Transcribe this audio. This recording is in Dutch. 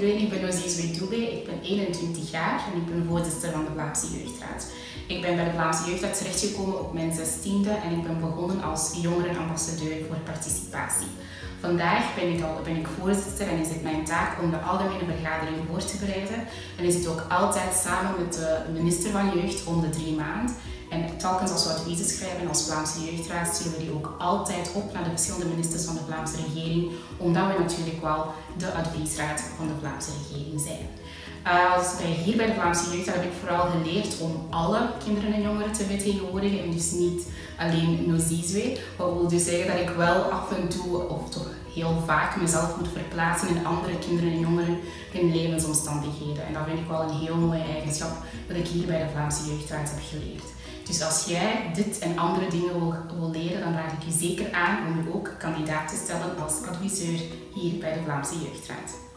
moet doen. Ik ben Nozizwe Dube, ik ben 21 jaar en ik ben voorzitter van de Vlaamse Jeugdraad. Ik ben bij de Vlaamse Jeugdraad terechtgekomen op mijn 16e en ik ben begonnen als jongerenambassadeur voor participatie. Vandaag ben ik voorzitter en is het mijn taak om de algemene vergadering voor te bereiden. En is het ook altijd samen met de minister van Jeugd om de 3 maanden. En telkens als we adviezen schrijven als Vlaamse Jeugdraad, sturen we die ook altijd op naar de verschillende ministers van de Vlaamse regering, omdat we natuurlijk wel de adviesraad van de Vlaamse regering zijn. Hier bij de Vlaamse Jeugdraad heb ik vooral geleerd om alle kinderen en jongeren te vertegenwoordigen en dus niet alleen Nozizwe. Wat wil dus zeggen dat ik wel af en toe, of toch heel vaak, mezelf moet verplaatsen in andere kinderen en jongeren hun levensomstandigheden. En dat vind ik wel een heel mooie eigenschap dat ik hier bij de Vlaamse Jeugdraad heb geleerd. Dus als jij dit en andere dingen wil leren, dan raad ik je zeker aan om je ook kandidaat te stellen als adviseur hier bij de Vlaamse Jeugdraad.